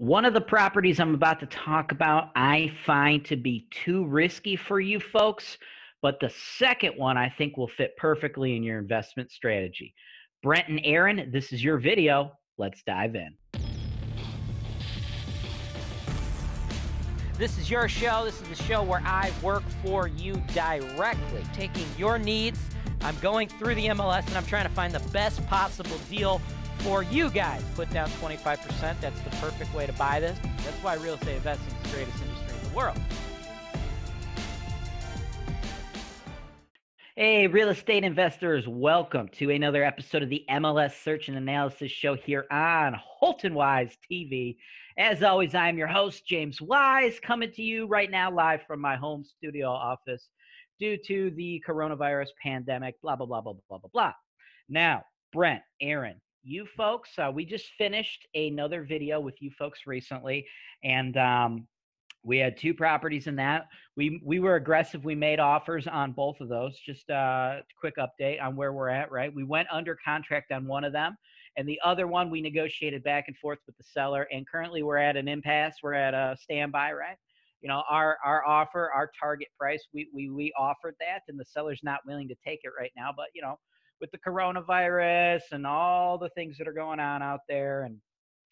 One of the properties I'm about to talk about, I find to be too risky for you folks, but the second one I think will fit perfectly in your investment strategy. Brent and Erin, this is your video. Let's dive in. This is your show. This is the show where I work for you directly, taking your needs. I'm going through the MLS and I'm trying to find the best possible deal for you guys. Put down 25%. That's the perfect way to buy this. That's why real estate investing is the greatest industry in the world. Hey, real estate investors, welcome to another episode of the MLS Search and Analysis Show here on Holton Wise TV. As always, I am your host, James Wise, coming to you right now live from my home studio office due to the coronavirus pandemic, blah, blah, blah, blah, blah, blah, blah. Now, Brent, Erin, you folks, we just finished another video with you folks recently, and we had two properties in that. We were aggressive. We made offers on both of those. Just a quick update on where we're at, right? We went under contract on one of them. And the other one, we negotiated back and forth with the seller, and currently we're at an impasse. We're at a standby, right? You know, our offer, our target price, we offered that, and the seller's not willing to take it right now. But, you know, with the coronavirus and all the things that are going on out there, and,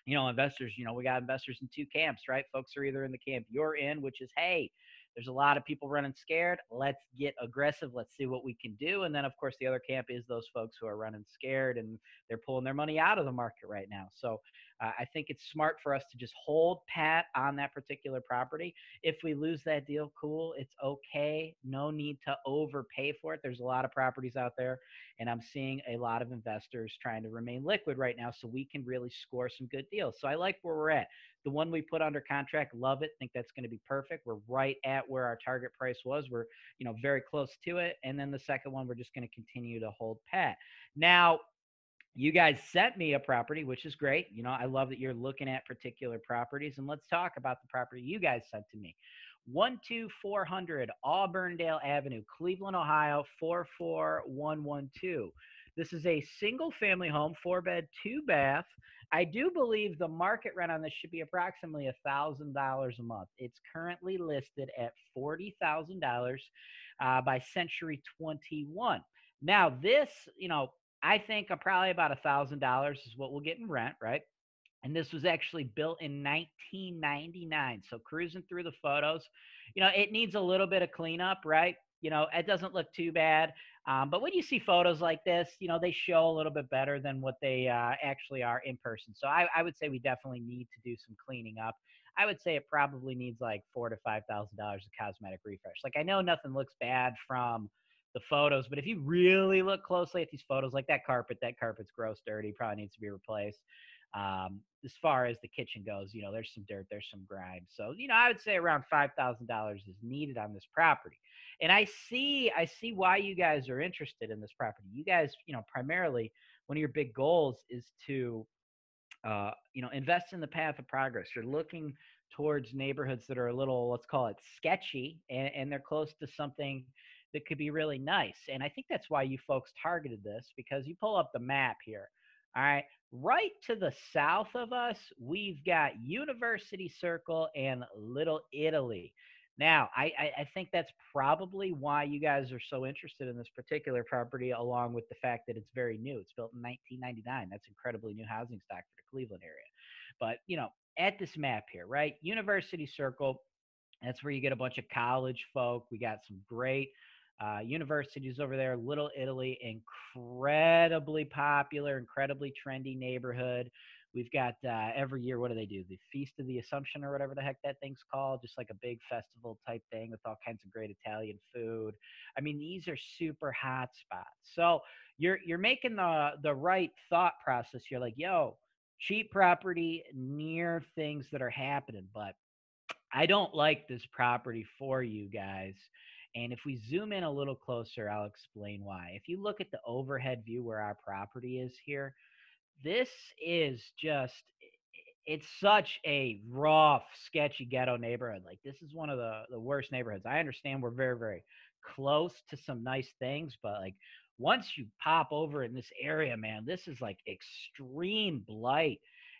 you know, investors, you know, we got investors in two camps, right? Folks are either in the camp you're in, which is, hey, there's a lot of people running scared. Let's get aggressive. Let's see what we can do. And then, of course, the other camp is those folks who are running scared and they're pulling their money out of the market right now. So I think it's smart for us to just hold pat on that particular property. If we lose that deal, cool. It's okay. No need to overpay for it. There's a lot of properties out there, and I'm seeing a lot of investors trying to remain liquid right now so we can really score some good deals. So I like where we're at. The one we put under contract, love it. Think that's going to be perfect. We're right at where our target price was. We're, you know, very close to it. And then the second one, we're just going to continue to hold pat. Now, you guys sent me a property, which is great. You know, I love that you're looking at particular properties. And let's talk about the property you guys sent to me. 12400 Auburndale Avenue, Cleveland, Ohio, 44112. This is a single-family home, four-bed, two-bath. I do believe the market rent on this should be approximately $1,000 a month. It's currently listed at $40,000 by Century 21. Now, this, you know, I think probably about $1,000 is what we'll get in rent, right? And this was actually built in 1999. So cruising through the photos, you know, it needs a little bit of cleanup, right? You know, it doesn't look too bad. But when you see photos like this, you know, they show a little bit better than what they actually are in person. So I would say we definitely need to do some cleaning up. I would say it probably needs like $4,000 to $5,000 of cosmetic refresh. Like, I know nothing looks bad from the photos, but if you really look closely at these photos, like that carpet's gross dirty, probably needs to be replaced. As far as the kitchen goes, you know, there's some dirt, there's some grime. So, you know, I would say around $5,000 is needed on this property. And I see why you guys are interested in this property. You guys, you know, primarily one of your big goals is to, you know, invest in the path of progress. You're looking towards neighborhoods that are a little, let's call it sketchy, and they're close to something that could be really nice. And I think that's why you folks targeted this, because you pull up the map here. All right. Right to the south of us, we've got University Circle and Little Italy. Now, I think that's probably why you guys are so interested in this particular property, along with the fact that it's very new. It's built in 1999. That's incredibly new housing stock for the Cleveland area. But, you know, at this map here, right, University Circle, that's where you get a bunch of college folk. We got some great universities over there. Little Italy, incredibly popular, incredibly trendy neighborhood. We've got every year, what do they do? The Feast of the Assumption or whatever the heck that thing's called, just like a big festival type thing with all kinds of great Italian food. I mean, these are super hot spots. So you're making the right thought process. You're like, yo, cheap property near things that are happening, but I don't like this property for you guys. And if we zoom in a little closer, I'll explain why. If you look at the overhead view where our property is here, this is just, it's such a rough, sketchy ghetto neighborhood. Like, this is one of the worst neighborhoods. I understand we're very, very close to some nice things, but like once you pop over in this area, man, this is like extreme blight.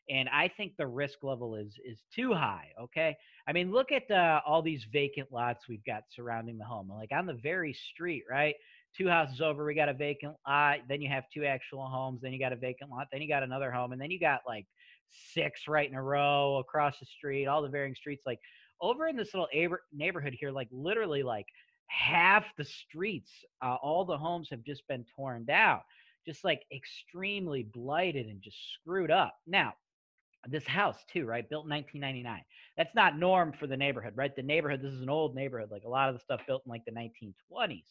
And I think the risk level is too high, okay? I mean, look at all these vacant lots we've got surrounding the home. Like on the very street, right? Two houses over, we got a vacant lot. Then you have two actual homes. Then you got a vacant lot. Then you got another home. And then you got like six right in a row across the street, all the varying streets. Like over in this little neighborhood here, like literally like half the streets, all the homes have just been torn down, just like extremely blighted and just screwed up. Now, this house too, right? Built in 1999. That's not norm for the neighborhood, right? The neighborhood, this is an old neighborhood, like a lot of the stuff built in like the 1920s.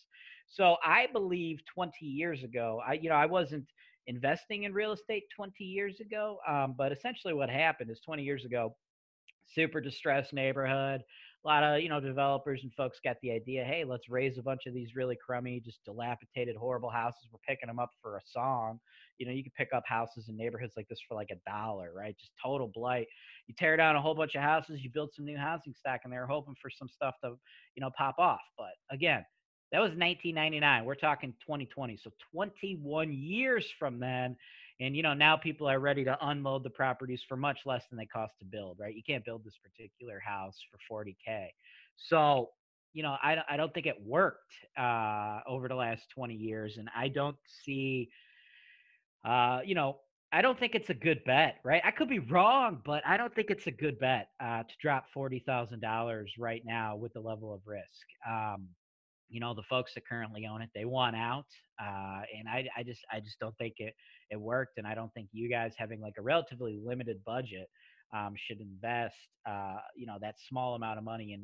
So I believe 20 years ago, I wasn't investing in real estate 20 years ago. But essentially what happened is 20 years ago, super distressed neighborhood, a lot of, developers and folks got the idea, hey, let's raise a bunch of these really crummy, just dilapidated, horrible houses. We're picking them up for a song. You can pick up houses in neighborhoods like this for like $1, right? Just total blight. You tear down a whole bunch of houses, you build some new housing stock, and they're hoping for some stuff to, pop off. But again, that was 1999. We're talking 2020. So 21 years from then. And, now people are ready to unload the properties for much less than they cost to build, right? You can't build this particular house for $40K. So, I don't think it worked over the last 20 years. And I don't see, I don't think it's a good bet, right? I could be wrong, but I don't think it's a good bet to drop $40,000 right now with the level of risk. The folks that currently own it, they want out. And I just don't think it worked. And I don't think you guys having like a relatively limited budget should invest, that small amount of money in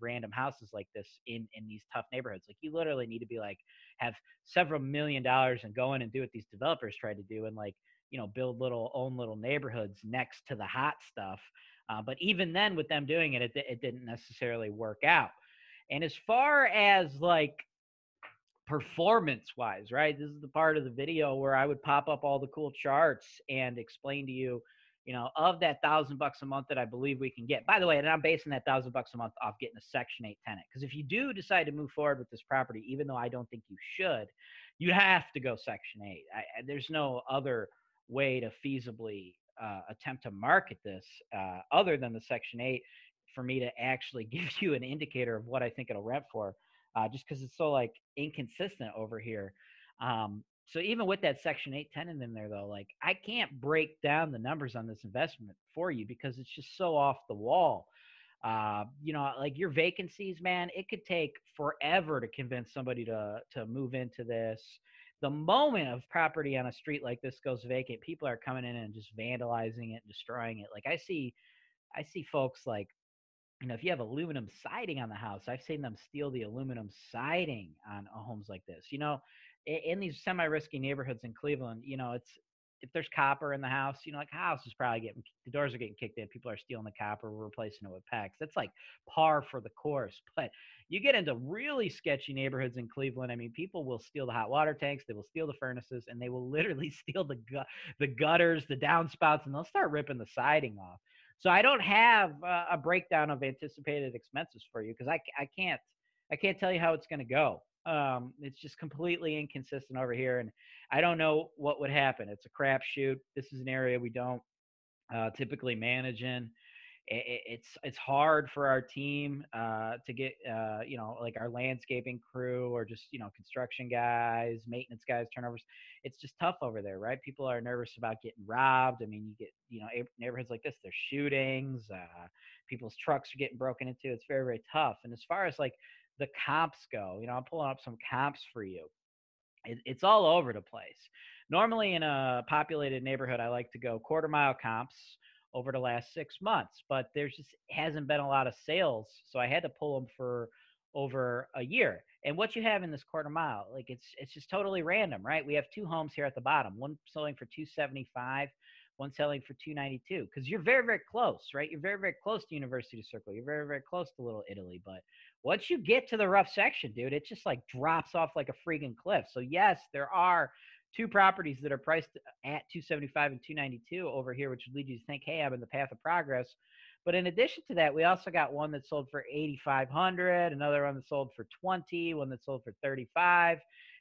random houses like this in these tough neighborhoods. Like you literally need to be like, have several $1 million and go in and do what these developers try to do and like, build own little neighborhoods next to the hot stuff. But even then with them doing it, it didn't necessarily work out. And as far as like performance wise, right, this is the part of the video where I would pop up all the cool charts and explain to you, of that $1,000 a month that I believe we can get, by the way, and I'm basing that $1,000 a month off getting a Section 8 tenant. Cause if you do decide to move forward with this property, even though I don't think you should, you have to go Section 8. There's no other way to feasibly attempt to market this other than the Section 8. For me to actually give you an indicator of what I think it'll rent for, just because it's so like inconsistent over here. So even with that Section 8 tenant in there though, like I can't break down the numbers on this investment for you because it's just so off the wall. Like your vacancies, man, it could take forever to convince somebody to move into this. The moment of property on a street like this goes vacant, people are coming in and just vandalizing it and destroying it. Like I see folks like, if you have aluminum siding on the house, I've seen them steal the aluminum siding on homes like this. In these semi-risky neighborhoods in Cleveland, it's if there's copper in the house, like house is probably the doors are getting kicked in. People are stealing the copper, we're replacing it with PEX. That's like par for the course. But you get into really sketchy neighborhoods in Cleveland. I mean, people will steal the hot water tanks, they will steal the furnaces, and they will literally steal the gutters, the downspouts, and they'll start ripping the siding off. So I don't have a breakdown of anticipated expenses for you because I can't tell you how it's going to go. It's just completely inconsistent over here, and I don't know what would happen. It's a crapshoot. This is an area we don't typically manage in. It's hard for our team to get like our landscaping crew or just construction guys, maintenance guys, turnovers. It's just tough over there, right? People are nervous about getting robbed. I mean, you get neighborhoods like this, there's shootings, people's trucks are getting broken into. It's very, very tough. And as far as like the comps go, I'm pulling up some comps for you. It's all over the place. Normally in a populated neighborhood, I like to go quarter mile comps over the last 6 months, but there's just hasn't been a lot of sales. So I had to pull them for over a year. And what you have in this quarter mile, like it's just totally random, right? We have two homes here at the bottom, one selling for $275, one selling for $292. Cause you're very, very close, right? You're very, very close to University Circle. You're very, very close to Little Italy. But once you get to the rough section, dude, it just like drops off like a freaking cliff. So yes, there are two properties that are priced at $275 and $292 over here, which would lead you to think, hey, I'm in the path of progress. But in addition to that, we also got one that sold for $8,500, another one that sold for $20, one that sold for $35.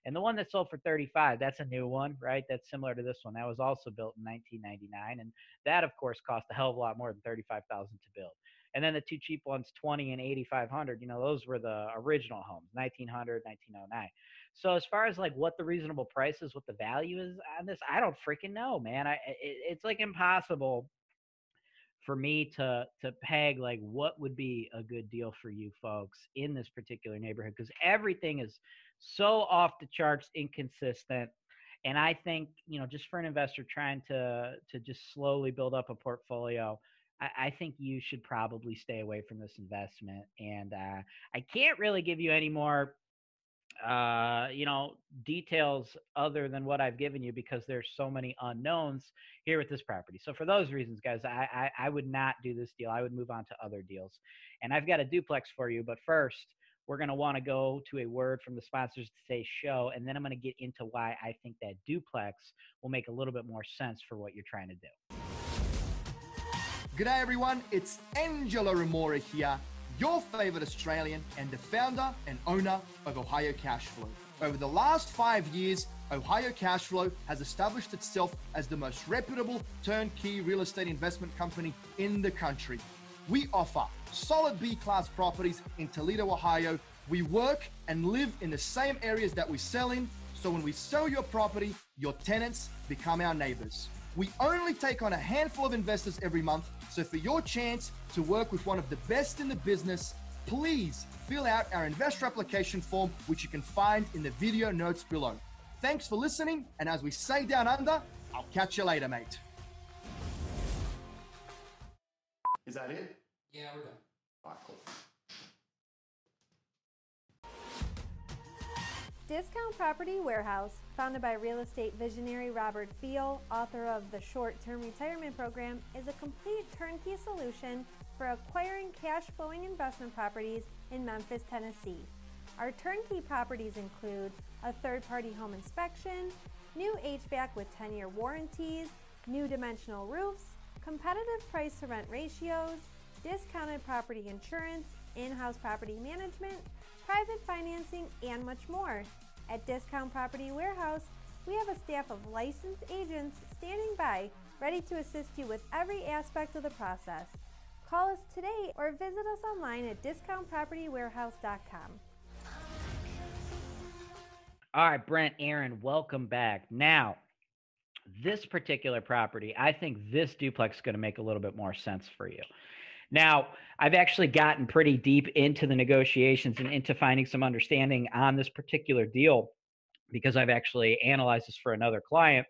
And the one that sold for 35, that's a new one, right? That's similar to this one. That was also built in 1999. And that, of course, cost a hell of a lot more than $35,000 to build. And then the two cheap ones, 20 and 8,500, you know, those were the original homes, 1900, 1909. So as far as like what the reasonable price is, what the value is on this, I don't freaking know, man. It's like impossible for me to peg like what would be a good deal for you folks in this particular neighborhood, because everything is so off the charts, inconsistent. And I think, you know, just for an investor trying to just slowly build up a portfolio, I think you should probably stay away from this investment. And I can't really give you any more, you know, details other than what I've given you, because there's so many unknowns here with this property. So for those reasons, guys, I would not do this deal. I would move on to other deals. And I've got a duplex for you. But first, we're going to want to go to a word from the sponsors of today's show. And then I'm going to get into why I think that duplex will make a little bit more sense for what you're trying to do. G'day everyone, it's Angela Remora here, your favorite Australian and the founder and owner of Ohio Cashflow. Over the last 5 years, Ohio Cashflow has established itself as the most reputable turnkey real estate investment company in the country. We offer solid B-class properties in Toledo, Ohio. We work and live in the same areas that we sell in, so when we sell your property, your tenants become our neighbors. We only take on a handful of investors every month, so for your chance to work with one of the best in the business, please fill out our investor application form, which you can find in the video notes below. Thanks for listening, and as we say down under, I'll catch you later, mate. Is that it? Yeah, we're done. All right, cool. Discount Property Warehouse, founded by real estate visionary Robert Feol, author of The Short-Term Retirement Program, is a complete turnkey solution for acquiring cash-flowing investment properties in Memphis, Tennessee. Our turnkey properties include a third-party home inspection, new HVAC with 10-year warranties, new dimensional roofs, competitive price-to-rent ratios, discounted property insurance, in-house property management, private financing, and much more. At Discount Property Warehouse, we have a staff of licensed agents standing by, ready to assist you with every aspect of the process. Call us today or visit us online at discountpropertywarehouse.com. All right, Brent, Erin, welcome back. Now, this particular property, I think this duplex is going to make a little bit more sense for you. Now, I've actually gotten pretty deep into the negotiations and into finding some understanding on this particular deal, because I've actually analyzed this for another client.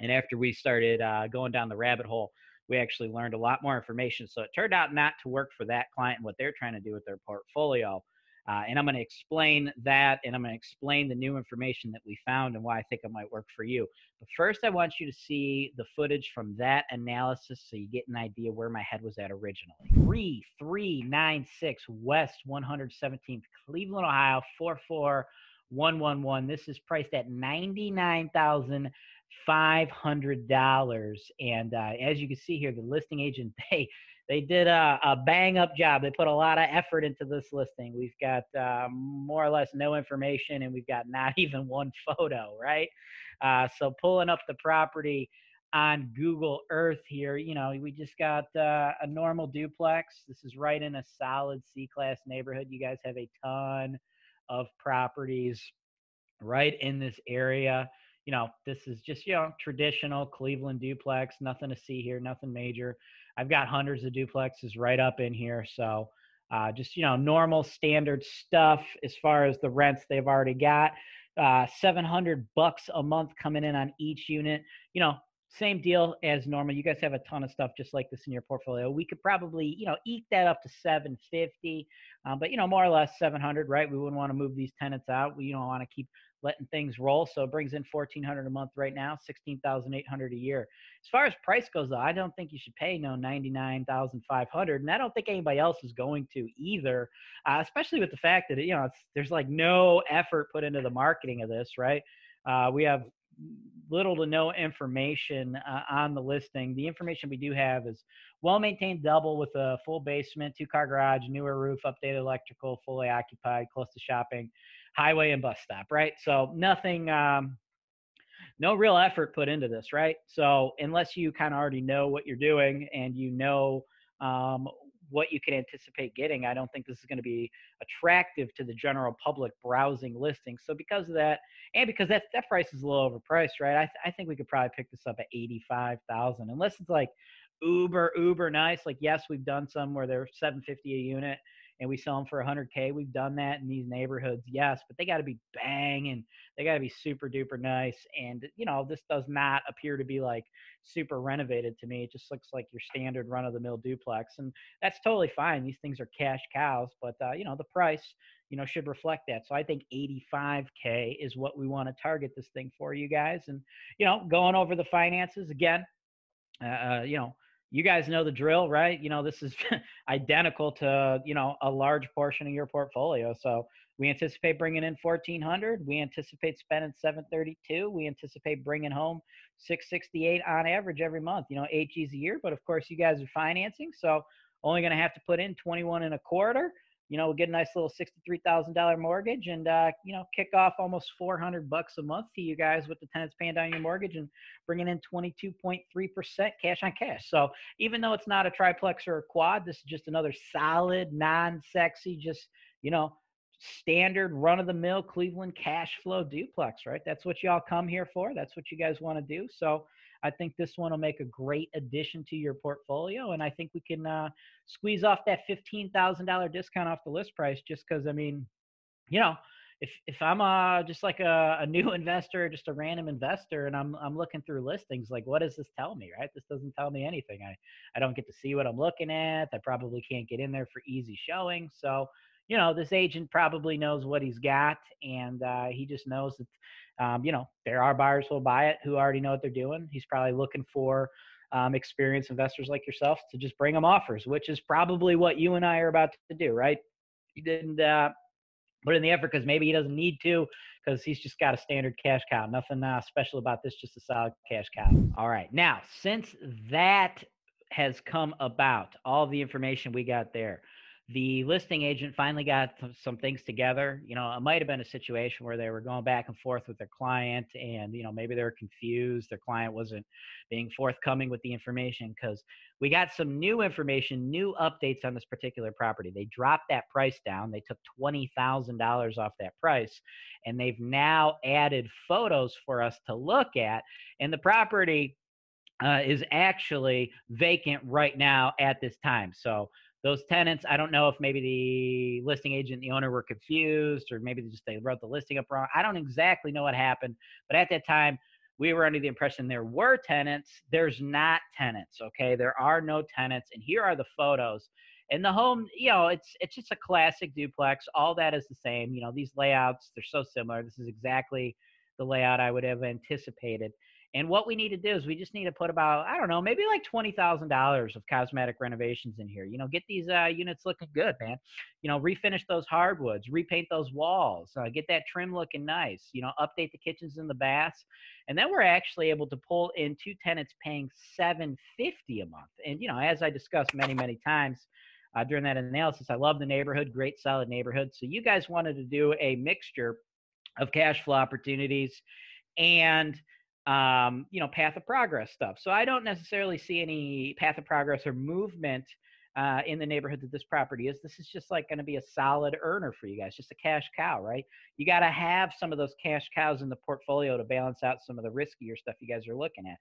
And after we started going down the rabbit hole, we actually learned a lot more information. So it turned out not to work for that client and what they're trying to do with their portfolio. And I'm going to explain that, and I'm going to explain the new information that we found and why I think it might work for you. But first, I want you to see the footage from that analysis so you get an idea where my head was at originally. 3396 West 117th, Cleveland, Ohio, 44111. This is priced at $99,500. And as you can see here, the listing agent, they did a bang-up job. They put a lot of effort into this listing. We've got more or less no information, and we've got not even one photo, right? So pulling up the property on Google Earth here, you know, we just got a normal duplex. This is right in a solid C-class neighborhood. You guys have a ton of properties right in this area. You know, this is just, you know, traditional Cleveland duplex, nothing to see here, nothing major. I've got hundreds of duplexes right up in here. So just, you know, normal standard stuff as far as the rents they've already got. 700 bucks a month coming in on each unit. You know, same deal as normal. You guys have a ton of stuff just like this in your portfolio. We could probably, you know, eke that up to 750, but, you know, more or less 700, right? We wouldn't want to move these tenants out. We don't want to keep letting things roll. So it brings in $1,400 a month right now, $16,800 a year. As far as price goes, though, I don't think you should pay no $99,500. And I don't think anybody else is going to either, especially with the fact that, you know, there's like no effort put into the marketing of this, right? We have little to no information on the listing. The information we do have is well-maintained double with a full basement, two-car garage, newer roof, updated electrical, fully occupied, close to shopping, highway and bus stop, right? So nothing, no real effort put into this, right? So unless you kind of already know what you're doing and you know what you can anticipate getting, I don't think this is going to be attractive to the general public browsing listings. So because of that, and because that price is a little overpriced, right? I think we could probably pick this up at $85,000, unless it's like uber nice. Like, yes, we've done some where they're $750 a unit and we sell them for $100K. We've done that in these neighborhoods, yes, but they got to be banging. They got to be super duper nice. And, you know, this does not appear to be like super renovated to me. It just looks like your standard run of the mill duplex, and that's totally fine. These things are cash cows, but you know, the price, you know, should reflect that. So I think $85K is what we want to target this thing for, you guys. And, you know, going over the finances again, you know, you guys know the drill, right? You know, this is identical to, you know, a large portion of your portfolio. So we anticipate bringing in $1,400. We anticipate spending $732. We anticipate bringing home $668 on average every month, you know, 8 G's a year. But of course, you guys are financing, so only going to have to put in 21 and a quarter. You know, we'll get a nice little $63,000 mortgage and, you know, kick off almost $400 a month to you guys with the tenants paying down your mortgage and bringing in 22.3% cash on cash. So even though it's not a triplex or a quad, this is just another solid, non-sexy, just, you know, standard run-of-the-mill Cleveland cash flow duplex, right? That's what y'all come here for. That's what you guys want to do. So I think this one will make a great addition to your portfolio. And I think we can squeeze off that $15,000 discount off the list price, just because, I mean, you know, if I'm just like a new investor, just a random investor, and I'm looking through listings, like, what does this tell me, right? This doesn't tell me anything. I don't get to see what I'm looking at. I probably can't get in there for easy showing. So, you know, this agent probably knows what he's got, and he just knows that, you know, there are buyers who will buy it who already know what they're doing. He's probably looking for experienced investors like yourself to just bring them offers, which is probably what you and I are about to do, right? He didn't put in the effort because maybe he doesn't need to, because he's just got a standard cash cow. Nothing special about this, just a solid cash cow. All right. Now, since that has come about, all the information we got there, the listing agent finally got some things together. You know, it might have been a situation where they were going back and forth with their client, and, you know, maybe they were confused. Their client wasn't being forthcoming with the information, because we got some new information, new updates on this particular property. They dropped that price down. They took $20,000 off that price, and they've now added photos for us to look at. And the property is actually vacant right now at this time. So those tenants, I don't know if maybe the listing agent and the owner were confused, or maybe they wrote the listing up wrong. I don't exactly know what happened, but at that time, we were under the impression there were tenants. There's not tenants, okay? There are no tenants, and here are the photos. And the home, you know, it's just a classic duplex. All that is the same. You know, these layouts, they're so similar. This is exactly the layout I would have anticipated. And what we need to do is we just need to put about, I don't know, maybe like $20,000 of cosmetic renovations in here. You know, get these units looking good, man. You know, refinish those hardwoods, repaint those walls, get that trim looking nice, you know, update the kitchens and the baths. And then we're actually able to pull in 2 tenants paying $750 a month. And, you know, as I discussed many, many times during that analysis, I love the neighborhood, great solid neighborhood. So you guys wanted to do a mixture of cash flow opportunities and you know, path of progress stuff. So I don't necessarily see any path of progress or movement in the neighborhood that this property is. This is just like going to be a solid earner for you guys, just a cash cow, right? You got to have some of those cash cows in the portfolio to balance out some of the riskier stuff you guys are looking at.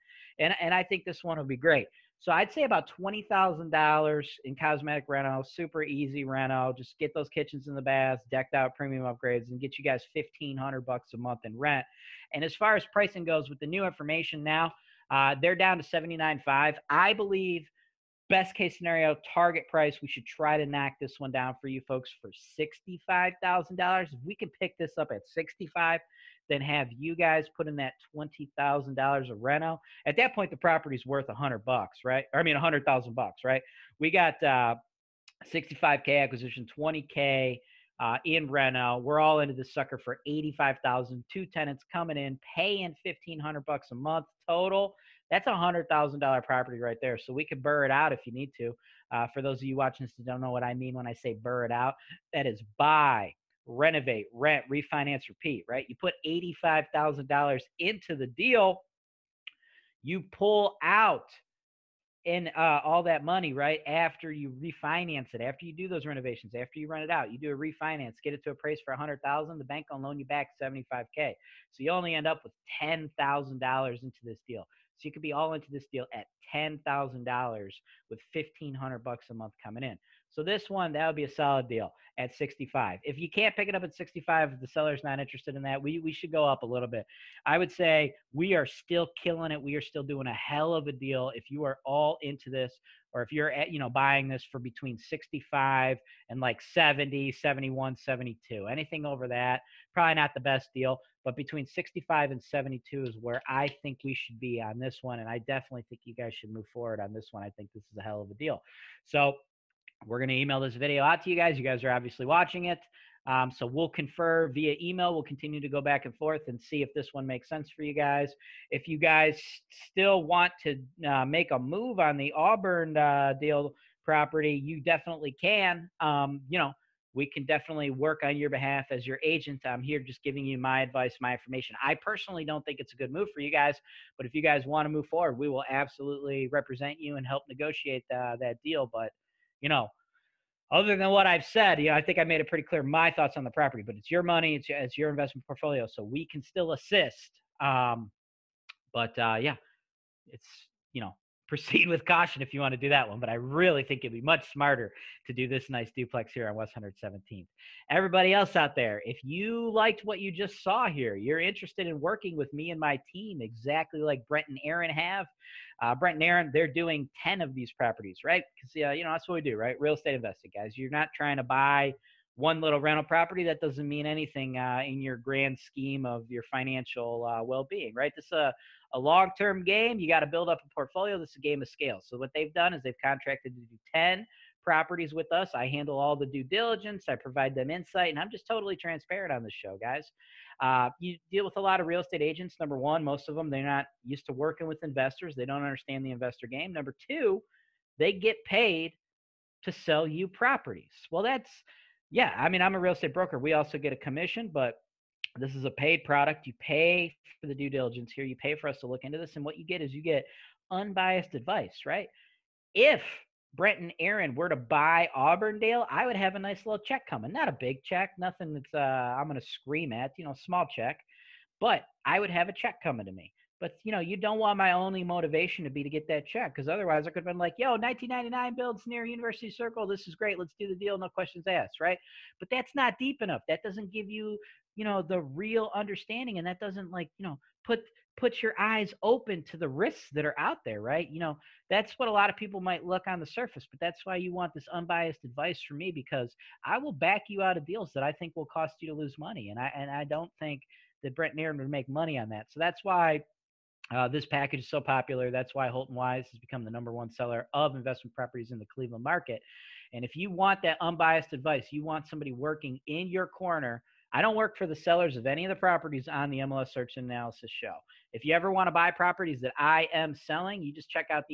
And I think this one will be great. So I'd say about $20,000 in cosmetic reno, super easy reno. Just get those kitchens and the baths, decked out, premium upgrades, and get you guys $1,500 a month in rent. And as far as pricing goes, with the new information now, they're down to $79,500. I believe best case scenario target price, we should try to knock this one down for you folks for $65,000. If we can pick this up at $65,000, then have you guys put in that $20,000 of reno. At that point, the property's worth $100, right? Or I mean, $100,000, right? We got $65K acquisition, $20K in reno. We're all into this sucker for $85,000. 2 tenants coming in, paying $1,500 a month total. That's a $100,000 property right there. So we could burr it out if you need to. For those of you watching this who don't know what I mean when I say burr it out, that is buy renovate, rent, refinance, repeat, right? You put $85,000 into the deal, you pull out in all that money, right? After you refinance it, after you do those renovations, after you rent it out, you do a refinance, get it to appraise for $100,000, the bank will loan you back $75K. So you only end up with $10,000 into this deal. So you could be all into this deal at $10,000 with $1,500 a month coming in. So this one, that would be a solid deal at 65. If you can't pick it up at 65, if the seller's not interested in that, we should go up a little bit. I would say we are still killing it. We are still doing a hell of a deal. If you are all into this, or if you're at, you know, buying this for between 65 and like 70, 71, 72, anything over that, probably not the best deal, but between 65 and 72 is where I think we should be on this one. And I definitely think you guys should move forward on this one. I think this is a hell of a deal. So we're going to email this video out to you guys. You guys are obviously watching it. So we'll confer via email. We'll continue to go back and forth and see if this one makes sense for you guys. If you guys still want to make a move on the Auburn deal property, you definitely can. You know, we can definitely work on your behalf as your agent. I'm here just giving you my advice, my information. I personally don't think it's a good move for you guys, but if you guys want to move forward, we will absolutely represent you and help negotiate that deal. But you know, other than what I've said, you know, I think I made it pretty clear my thoughts on the property, but it's your money, it's your investment portfolio, so we can still assist. Yeah, it's, you know, proceed with caution if you want to do that one, but I really think it'd be much smarter to do this nice duplex here on West 117th. Everybody else out there, if you liked what you just saw here, you're interested in working with me and my team exactly like Brent and Erin have. Brent and Erin, they're doing 10 of these properties, right? Because, you know, that's what we do, right? Real estate investing, guys. You're not trying to buy one little rental property. That doesn't mean anything in your grand scheme of your financial well-being, right? This is a long-term game. You got to build up a portfolio. This is a game of scale. So what they've done is they've contracted to do 10 properties with us. I handle all the due diligence. I provide them insight, and I'm just totally transparent on this show, guys. You deal with a lot of real estate agents. Number one, most of them, they're not used to working with investors. They don't understand the investor game. Number two, they get paid to sell you properties. Well, that's, yeah, I mean, I'm a real estate broker. We also get a commission, but this is a paid product. You pay for the due diligence here. You pay for us to look into this. And what you get is you get unbiased advice, right? If Brent and Erin were to buy Auburndale, I would have a nice little check coming. Not a big check, nothing that's I'm going to scream at, you know, small check. But I would have a check coming to me. But, you know, you don't want my only motivation to be to get that check, because otherwise I could have been like, yo, 1999 builds near University Circle. This is great. Let's do the deal. No questions asked, right? But that's not deep enough. That doesn't give you, you know, the real understanding, and that doesn't, like, you know, put your eyes open to the risks that are out there, right? You know, that's what a lot of people might look on the surface, but that's why you want this unbiased advice from me, because I will back you out of deals that I think will cost you to lose money. And I don't think that Brent and Erin would make money on that. So that's why this package is so popular. That's why Holton Wise has become the #1 seller of investment properties in the Cleveland market. And if you want that unbiased advice, you want somebody working in your corner. I don't work for the sellers of any of the properties on the MLS Search and Analysis Show. If you ever want to buy properties that I am selling, you just check out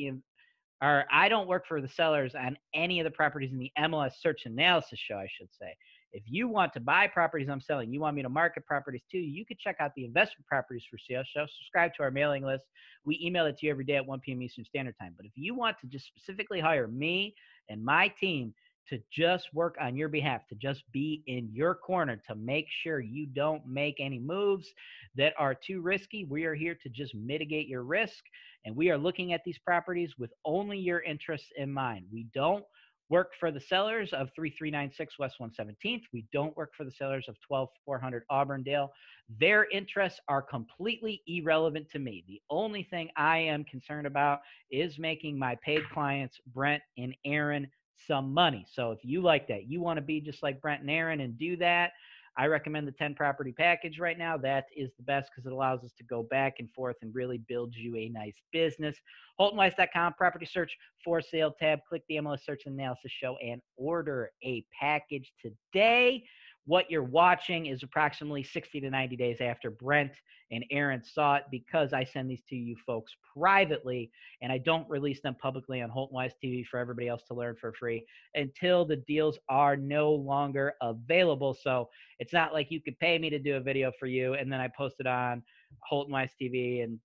I don't work for the sellers on any of the properties in the MLS Search and Analysis Show, I should say. If you want to buy properties I'm selling, you want me to market properties too, you could check out the investment properties for sale show. Subscribe to our mailing list. We email it to you every day at 1 p.m. Eastern Standard Time. But if you want to just specifically hire me and my team to just work on your behalf, to just be in your corner, to make sure you don't make any moves that are too risky, we are here to just mitigate your risk. And we are looking at these properties with only your interests in mind. We don't work for the sellers of 3396 West 117th. We don't work for the sellers of 12400 Auburndale. Their interests are completely irrelevant to me. The only thing I am concerned about is making my paid clients, Brent and Erin, some money. So if you like that, you want to be just like Brent and Erin and do that, I recommend the 10 property package right now. That is the best because it allows us to go back and forth and really build you a nice business. HoltonWise.com, property search, for sale tab. Click the MLS Search and Analysis Show and order a package today. what you're watching is approximately 60 to 90 days after Brent and Erin saw it, because I send these to you folks privately, and I don't release them publicly on Holton Wise TV for everybody else to learn for free until the deals are no longer available. So it's not like you could pay me to do a video for you and then I post it on Holton Wise TV and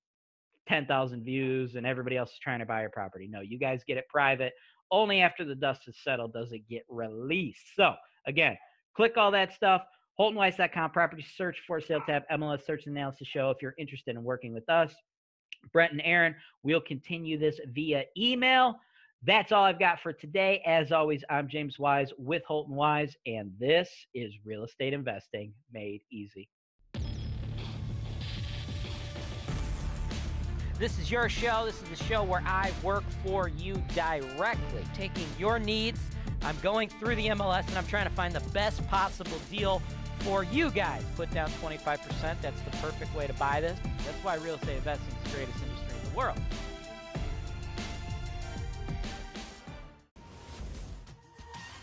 10,000 views and everybody else is trying to buy your property. No, you guys get it private. Only after the dust has settled does it get released. So again, click all that stuff, HoltonWise.com, property search, for sale tab, MLS Search and Analysis Show. If you're interested in working with us, Brent and Erin, we'll continue this via email. That's all I've got for today. As always, I'm James Wise with Holton Wise, and this is Real Estate Investing Made Easy. This is your show. This is the show where I work for you directly, taking your needs. I'm going through the MLS and I'm trying to find the best possible deal for you guys. Put down 25%. That's the perfect way to buy this. That's why real estate investing is the greatest industry in the world.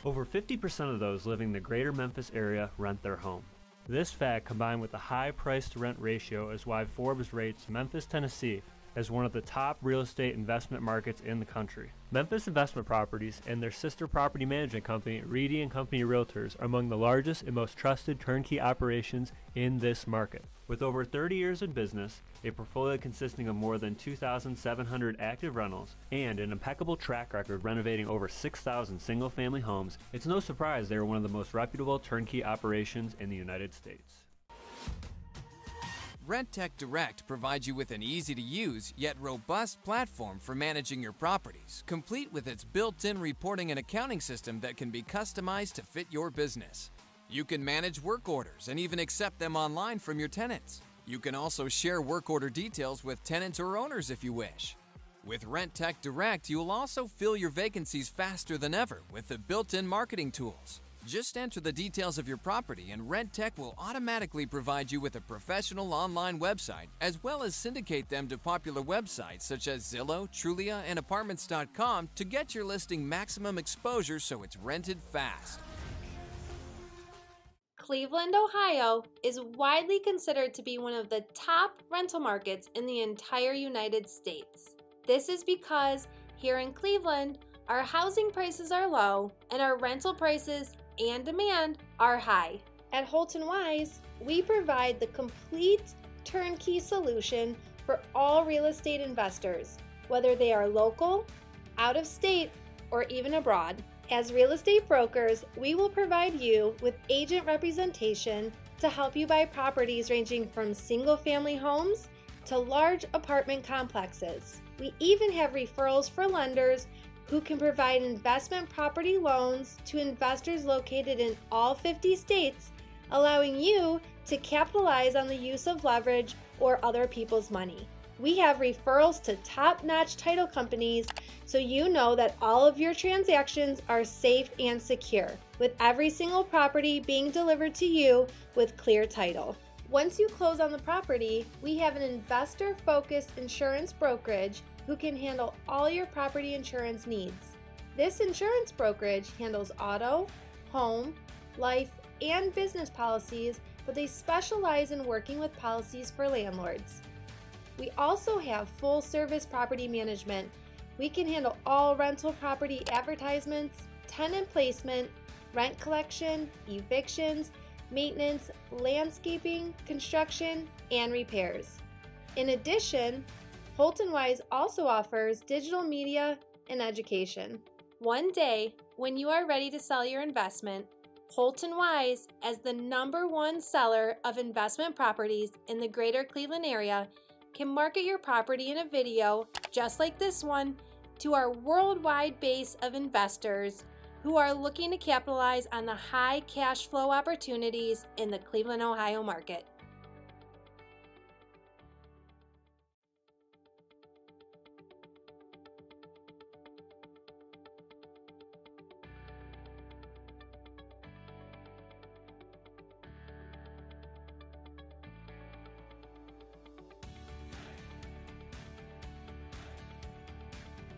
Over 50% of those living in the greater Memphis area rent their home. This fact, combined with the high price to rent ratio, is why Forbes rates Memphis, Tennessee as one of the top real estate investment markets in the country. Memphis Investment Properties and their sister property management company, Reedy & Company Realtors, are among the largest and most trusted turnkey operations in this market. With over 30 years in business, a portfolio consisting of more than 2,700 active rentals, and an impeccable track record renovating over 6,000 single-family homes, it's no surprise they are one of the most reputable turnkey operations in the United States. Rentec Direct provides you with an easy-to-use yet robust platform for managing your properties, complete with its built-in reporting and accounting system that can be customized to fit your business. You can manage work orders and even accept them online from your tenants. You can also share work order details with tenants or owners if you wish. With Rentec Direct, you'll also fill your vacancies faster than ever with the built-in marketing tools. Just enter the details of your property and Rentec will automatically provide you with a professional online website, as well as syndicate them to popular websites such as Zillow, Trulia, and apartments.com to get your listing maximum exposure so it's rented fast. Cleveland, Ohio is widely considered to be one of the top rental markets in the entire United States. This is because here in Cleveland, our housing prices are low and our rental prices and demand are high. At Holton Wise, we provide the complete turnkey solution for all real estate investors, whether they are local, out of state, or even abroad. As real estate brokers, we will provide you with agent representation to help you buy properties ranging from single-family homes to large apartment complexes. We even have referrals for lenders who can provide investment property loans to investors located in all 50 states, allowing you to capitalize on the use of leverage or other people's money. We have referrals to top-notch title companies, so you know that all of your transactions are safe and secure, with every single property being delivered to you with clear title. Once you close on the property, we have an investor-focused insurance brokerage who can handle all your property insurance needs. This insurance brokerage handles auto, home, life, and business policies, but they specialize in working with policies for landlords. We also have full-service property management. We can handle all rental property advertisements, tenant placement, rent collection, evictions, maintenance, landscaping, construction, and repairs. In addition, Holton Wise also offers digital media and education. One day, when you are ready to sell your investment, Holton Wise, as the #1 seller of investment properties in the greater Cleveland area, can market your property in a video just like this one to our worldwide base of investors who are looking to capitalize on the high cash flow opportunities in the Cleveland, Ohio market.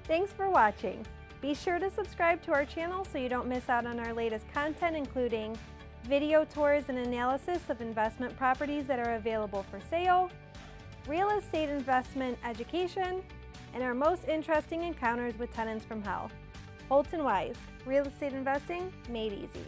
Thanks for watching. Be sure to subscribe to our channel so you don't miss out on our latest content, including video tours and analysis of investment properties that are available for sale, real estate investment education, and our most interesting encounters with tenants from hell. Holton Wise, real estate investing made easy.